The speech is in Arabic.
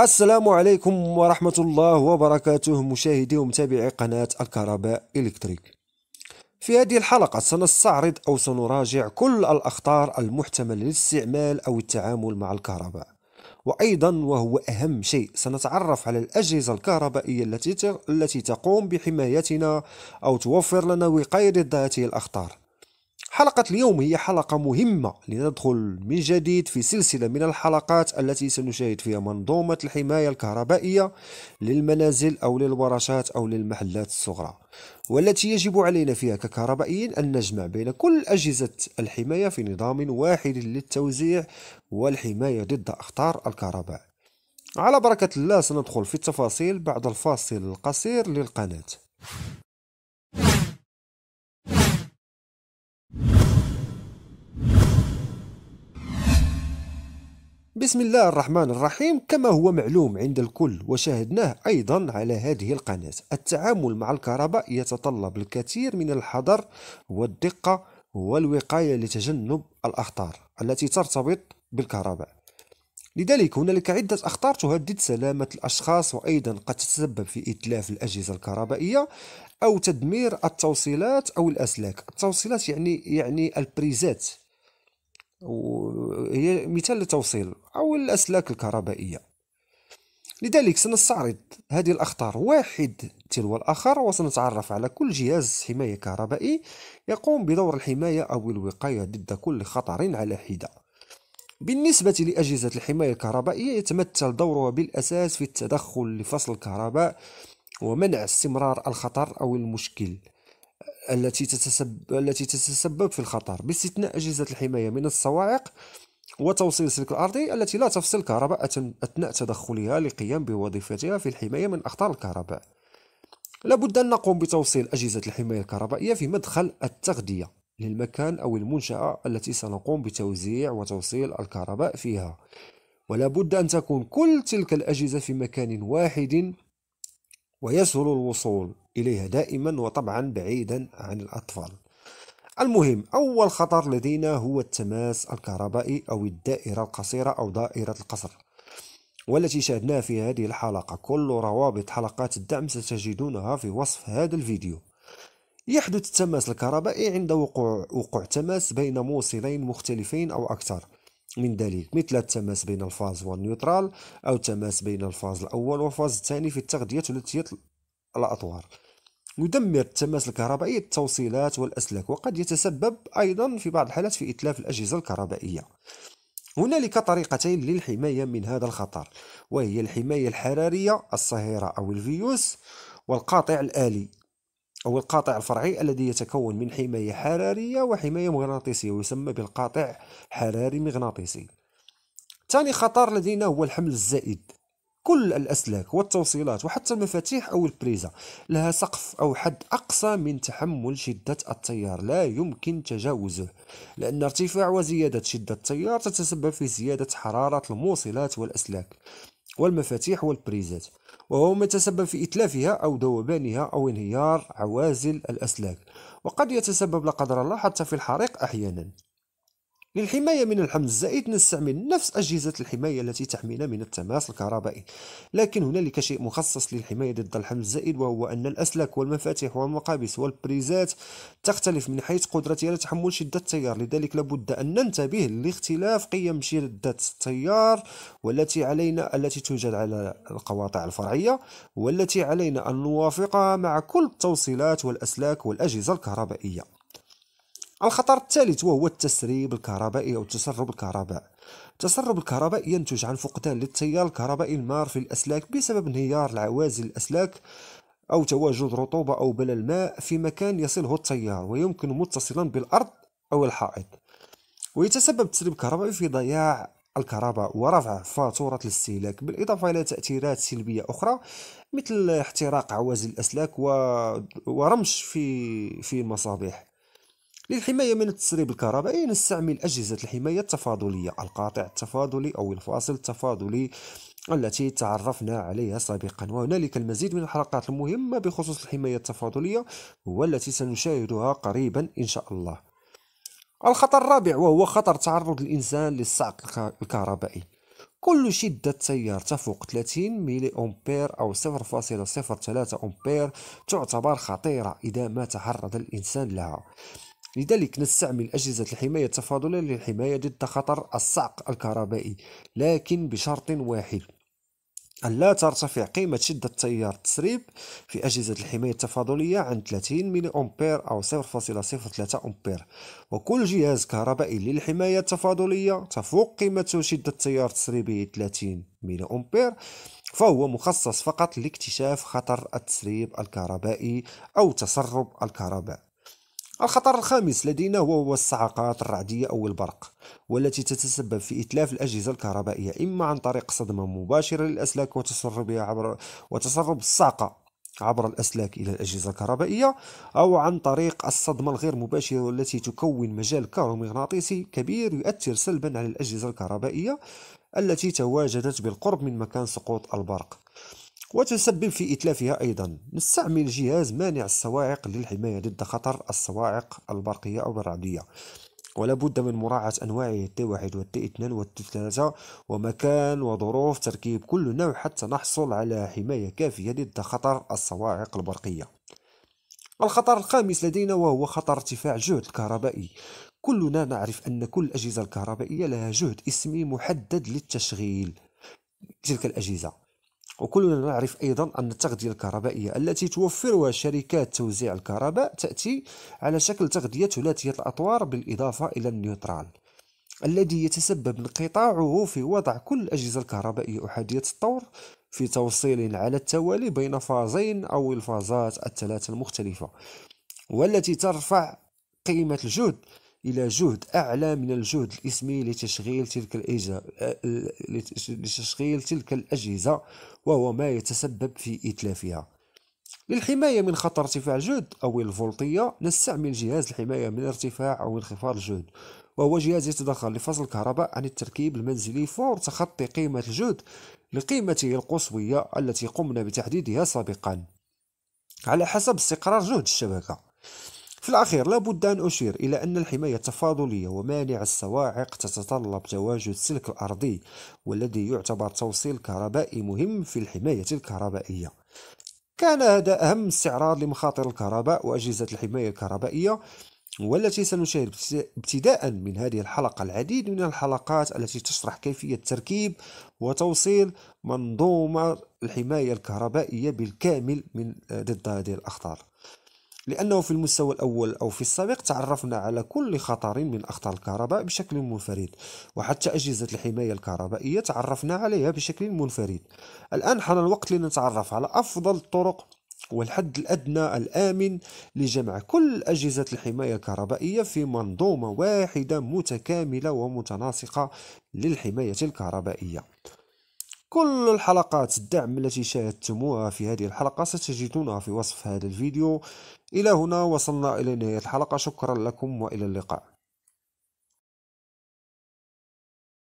السلام عليكم ورحمة الله وبركاته مشاهدي ومتابعي قناة الكهرباء إلكتريك. في هذه الحلقة سنستعرض أو سنراجع كل الأخطار المحتملة للاستعمال أو التعامل مع الكهرباء، وأيضا وهو أهم شيء سنتعرف على الأجهزة الكهربائية التي تقوم بحمايتنا أو توفر لنا وقاية ضد هذه الأخطار. حلقة اليوم هي حلقة مهمة لندخل من جديد في سلسلة من الحلقات التي سنشاهد فيها منظومة الحماية الكهربائية للمنازل أو للورشات أو للمحلات الصغرى، والتي يجب علينا فيها ككهربائيين أن نجمع بين كل أجهزة الحماية في نظام واحد للتوزيع والحماية ضد أخطار الكهرباء. على بركة الله سندخل في التفاصيل بعد الفاصل القصير للقناة. بسم الله الرحمن الرحيم. كما هو معلوم عند الكل وشاهدناه أيضا على هذه القناة، التعامل مع الكهرباء يتطلب الكثير من الحذر والدقة والوقاية لتجنب الأخطار التي ترتبط بالكهرباء. لذلك هنالك عدة أخطار تهدد سلامة الأشخاص، وأيضا قد تتسبب في إتلاف الأجهزة الكهربائية أو تدمير التوصيلات أو الأسلاك. التوصيلات يعني البريزات، وهي مثال للتوصيل، أو الأسلاك الكهربائية. لذلك سنستعرض هذه الأخطار واحد تلو الآخر، وسنتعرف على كل جهاز حماية كهربائي يقوم بدور الحماية أو الوقاية ضد كل خطر على حدة. بالنسبة لأجهزة الحماية الكهربائية يتمثل دورها بالأساس في التدخل لفصل الكهرباء ومنع استمرار الخطر أو المشكل التي تتسبب في الخطر، باستثناء أجهزة الحماية من الصواعق وتوصيل السلك الأرضي التي لا تفصل الكهرباء أثناء تدخلها لقيام بوظيفتها في الحماية من أخطار الكهرباء. لابد أن نقوم بتوصيل أجهزة الحماية الكهربائية في مدخل التغذية للمكان أو المنشأة التي سنقوم بتوزيع وتوصيل الكهرباء فيها، ولابد أن تكون كل تلك الأجهزة في مكان واحد ويسهل الوصول إليها دائما، وطبعا بعيدا عن الأطفال. المهم، أول خطر لدينا هو التماس الكهربائي أو الدائرة القصيرة أو دائرة القصر، والتي شاهدناها في هذه الحلقة. كل روابط حلقات الدعم ستجدونها في وصف هذا الفيديو. يحدث التماس الكهربائي عند وقوع تماس بين موصلين مختلفين أو أكثر من ذلك، مثل التماس بين الفاز والنيوترال، أو التماس بين الفاز الأول والفاز الثاني في التغذية ثلاثية الأطوار. يدمر التماس الكهربائي التوصيلات والأسلاك، وقد يتسبب أيضا في بعض الحالات في إتلاف الأجهزة الكهربائية. هنالك طريقتين للحماية من هذا الخطر، وهي الحماية الحرارية الصهيرة أو الفيوس، والقاطع الآلي أو القاطع الفرعي الذي يتكون من حماية حرارية وحماية مغناطيسية، ويسمى بالقاطع حراري مغناطيسي. ثاني خطر لدينا هو الحمل الزائد. كل الأسلاك والتوصيلات وحتى المفاتيح أو البريزة لها سقف أو حد أقصى من تحمل شدة التيار لا يمكن تجاوزه، لأن ارتفاع وزيادة شدة التيار تتسبب في زيادة حرارة الموصلات والأسلاك والمفاتيح والبريزات، وهو ما يتسبب في إتلافها أو ذوبانها أو انهيار عوازل الأسلاك، وقد يتسبب لا قدر الله حتى في الحريق أحيانا. للحماية من الحمل الزائد نستعمل نفس أجهزة الحماية التي تحمينا من التماس الكهربائي، لكن هنالك شيء مخصص للحماية ضد الحمل الزائد، وهو أن الأسلاك والمفاتيح والمقابس والبريزات تختلف من حيث قدرتها لتحمل شدة التيار، لذلك لابد أن ننتبه لاختلاف قيم شدة التيار التي توجد على القواطع الفرعية، والتي علينا أن نوافقها مع كل التوصيلات والأسلاك والأجهزة الكهربائية. الخطر الثالث وهو التسريب الكهربائي أو تسرب الكهرباء. تسرب الكهرباء ينتج عن فقدان للتيار الكهربائي المار في الأسلاك بسبب انهيار العوازل الأسلاك أو تواجد رطوبة أو بلل ماء في مكان يصله التيار ويمكن متصلا بالأرض أو الحائط. ويتسبب التسريب الكهربائي في ضياع الكهرباء ورفع فاتورة الاستهلاك، بالإضافة إلى تأثيرات سلبية أخرى مثل احتراق عوازل الأسلاك ورمش في المصابيح. للحماية من التسريب الكهربائي نستعمل أجهزة الحماية التفاضلية، القاطع التفاضلي أو الفاصل التفاضلي التي تعرفنا عليها سابقا، وهنالك المزيد من الحلقات المهمة بخصوص الحماية التفاضلية والتي سنشاهدها قريبا إن شاء الله. الخطر الرابع وهو خطر تعرض الإنسان للصعق الكهربائي. كل شدة سيارته فوق 30 ملي أمبير أو 0.03 أمبير تعتبر خطيرة إذا ما تعرض الإنسان لها. لذلك نستعمل أجهزة الحماية التفاضلية للحماية ضد خطر الصعق الكهربائي، لكن بشرط واحد: ألا ترتفع قيمة شدة تيار التسريب في أجهزة الحماية التفاضلية عن 30 ملي أمبير أو 0.03 أمبير. وكل جهاز كهربائي للحماية التفاضلية تفوق قيمته شدة تيار تسريبه 30 ملي أمبير فهو مخصص فقط لاكتشاف خطر التسريب الكهربائي أو تسرب الكهرباء. الخطر الخامس لدينا هو الصعقات الرعدية أو البرق، والتي تتسبب في إتلاف الأجهزة الكهربائية إما عن طريق صدمة مباشرة للأسلاك وتسرب الصعقة عبر الأسلاك إلى الأجهزة الكهربائية، أو عن طريق الصدمة الغير مباشرة والتي تكون مجال كهرومغناطيسي كبير يؤثر سلبا على الأجهزة الكهربائية التي تواجدت بالقرب من مكان سقوط البرق وتسبب في إتلافها. أيضا نستعمل جهاز مانع الصواعق للحماية ضد خطر الصواعق البرقية أو الرعدية، ولا بد من مراعاة أنواعه T1 والT2 والT3 ومكان وظروف تركيب كل نوع حتى نحصل على حماية كافية ضد خطر الصواعق البرقية. الخطر الخامس لدينا وهو خطر ارتفاع الجهد الكهربائي. كلنا نعرف أن كل الأجهزة الكهربائية لها جهد اسمي محدد للتشغيل تلك الأجهزة، وكلنا نعرف أيضا أن التغذية الكهربائية التي توفرها شركات توزيع الكهرباء تأتي على شكل تغذية ثلاثية الأطوار بالإضافة إلى النيوترال الذي يتسبب انقطاعه في وضع كل الأجهزة الكهربائية أحادية الطور في توصيل على التوالي بين فازين أو الفازات الثلاثة المختلفة، والتي ترفع قيمة الجهد إلى جهد أعلى من الجهد الإسمي لتشغيل تلك الأجهزة، وهو ما يتسبب في إتلافها. للحماية من خطر ارتفاع الجهد أو الفولتية نستعمل جهاز الحماية من ارتفاع أو انخفاض الجهد، وهو جهاز يتدخل لفصل الكهرباء عن التركيب المنزلي فور تخطي قيمة الجهد لقيمته القصوية التي قمنا بتحديدها سابقا على حسب استقرار جهد الشبكة. في الأخير لابد أن أشير إلى أن الحماية التفاضلية ومانع الصواعق تتطلب تواجد سلك الأرضي، والذي يعتبر توصيل كهربائي مهم في الحماية الكهربائية. كان هذا أهم استعراض لمخاطر الكهرباء وأجهزة الحماية الكهربائية، والتي سنشاهد ابتداء من هذه الحلقة العديد من الحلقات التي تشرح كيفية تركيب وتوصيل منظومة الحماية الكهربائية بالكامل ضد هذه الأخطار، لأنه في المستوى الأول أو في السابق تعرفنا على كل خطر من أخطار الكهرباء بشكل منفرد، وحتى أجهزة الحماية الكهربائية تعرفنا عليها بشكل منفرد. الآن حان الوقت لنتعرف على أفضل الطرق والحد الأدنى الآمن لجمع كل أجهزة الحماية الكهربائية في منظومة واحدة متكاملة ومتناسقة للحماية الكهربائية. كل الحلقات الدعم التي شاهدتموها في هذه الحلقة ستجدونها في وصف هذا الفيديو. إلى هنا وصلنا إلى نهاية الحلقة، شكرا لكم وإلى اللقاء.